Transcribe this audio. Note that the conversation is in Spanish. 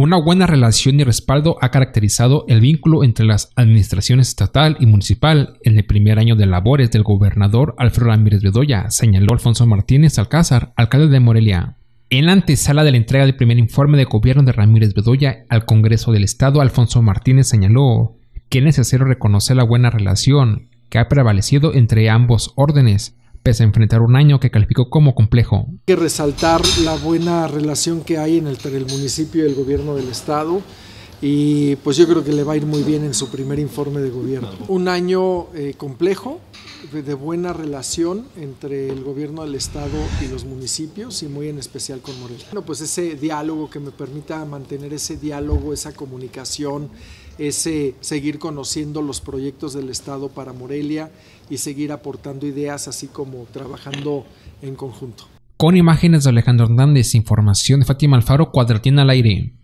Una buena relación y respaldo ha caracterizado el vínculo entre las administraciones estatal y municipal en el primer año de labores del gobernador Alfredo Ramírez Bedolla, señaló Alfonso Martínez Alcázar, alcalde de Morelia. En la antesala de la entrega del primer informe de gobierno de Ramírez Bedolla al Congreso del Estado, Alfonso Martínez señaló que es necesario reconocer la buena relación que ha prevalecido entre ambos órdenes, pese a enfrentar un año que calificó como complejo. Hay que resaltar la buena relación que hay entre el municipio y el gobierno del Estado, y pues yo creo que le va a ir muy bien en su primer informe de gobierno. Un año complejo, de buena relación entre el gobierno del Estado y los municipios, y muy en especial con Morelia. Bueno, pues ese diálogo que me permita mantener ese diálogo, esa comunicación, ese seguir conociendo los proyectos del Estado para Morelia y seguir aportando ideas, así como trabajando en conjunto. Con imágenes de Alejandro Hernández, información de Fátima Alfaro, Quadratín al aire.